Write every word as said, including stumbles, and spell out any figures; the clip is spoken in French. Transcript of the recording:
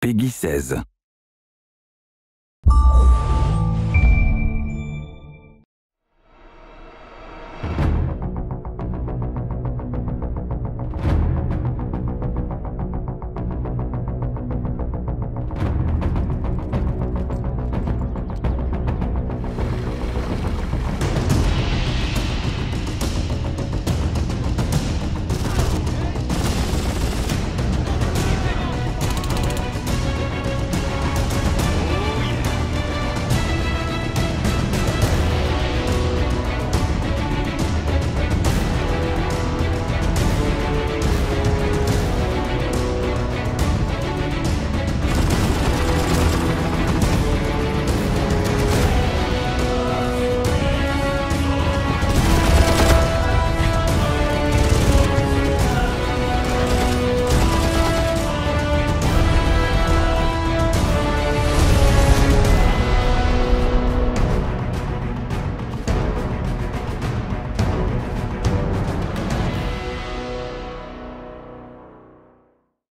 Peggy seize.